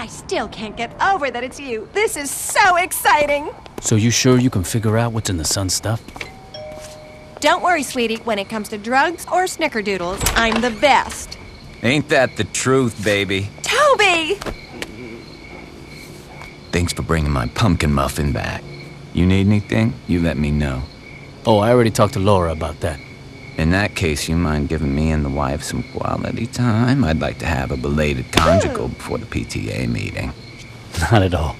I still can't get over that it's you. This is so exciting. So you sure you can figure out what's in the sun stuff? Don't worry, sweetie. When it comes to drugs or snickerdoodles, I'm the best. Ain't that the truth, baby? Toby! Thanks for bringing my pumpkin muffin back. You need anything? You let me know. Oh, I already talked to Laura about that. In that case, you mind giving me and the wife some quality time? I'd like to have a belated conjugal before the PTA meeting. Not at all.